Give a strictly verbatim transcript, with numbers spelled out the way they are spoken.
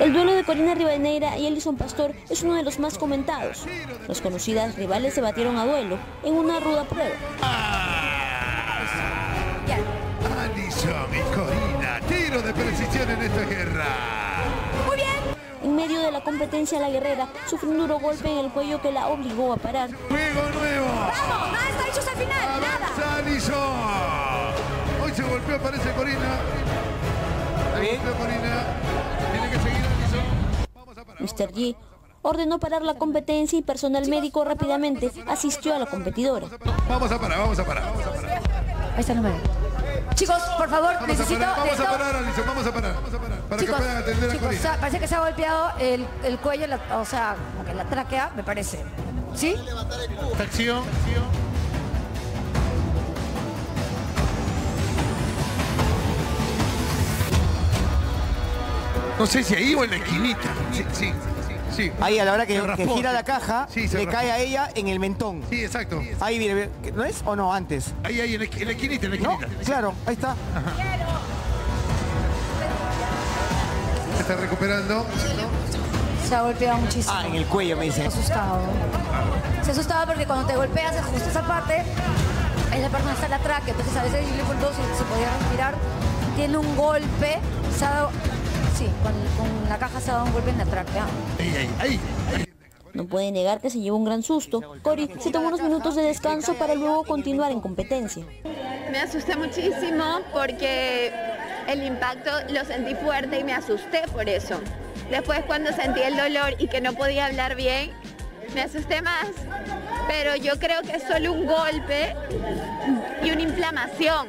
El duelo de Korina Rivadeneira y Elison Pastor es uno de los más comentados. Las conocidas rivales se batieron a duelo en una ruda prueba. Elison y Korina, tiro de precisión en esta guerra. Muy bien. En medio de la competencia, la guerrera sufrió un duro golpe en el cuello que la obligó a parar. ¡Juego nuevo! ¡Vamos! ¡Nada está hecho hasta el final! ¡Avanza, nada! Elison. Hoy se golpeó, aparece Korina. Ahí está Korina. Tiene que seguir a Elison. mister G ordenó parar la competencia y personal médico rápidamente asistió a la competidora. Vamos a parar, vamos a parar, vamos a parar. Ahí está, no me da. Chicos, por favor, vamos necesito... A parar, vamos, a parar, Elison, vamos a parar, vamos a parar, para chicos, que puedan atender a chicos, Korina. O sea, parece que se ha golpeado el, el cuello, la, o sea, como que la tráquea, me parece. ¿Sí? Acción. No sé si ahí o en la esquinita. Sí, sí, sí, sí. Ahí, a la hora que, que gira la caja, sí, le raspó. Cae a ella en el mentón. Sí, exacto. Ahí, mire, ¿no es o no antes? Ahí, ahí, en la esquinita, en la esquinita. No, claro, ahí está. Ajá. Se está recuperando. Se ha golpeado muchísimo. Ah, en el cuello, me dice. Se ha asustado. Ah. Se ha asustado porque cuando te golpeas, justo esa parte, es la parte donde está la tráquea. Entonces, a veces, le faltó, si se podía respirar, tiene un golpe, se ha dado... Sí, con, con la caja se ha dado un golpe en la tráquea. No puede negar que se llevó un gran susto. Cori se tomó unos minutos de descanso para luego continuar en competencia. Me asusté muchísimo porque el impacto lo sentí fuerte y me asusté por eso. Después, cuando sentí el dolor y que no podía hablar bien, me asusté más. Pero yo creo que es solo un golpe y una inflamación.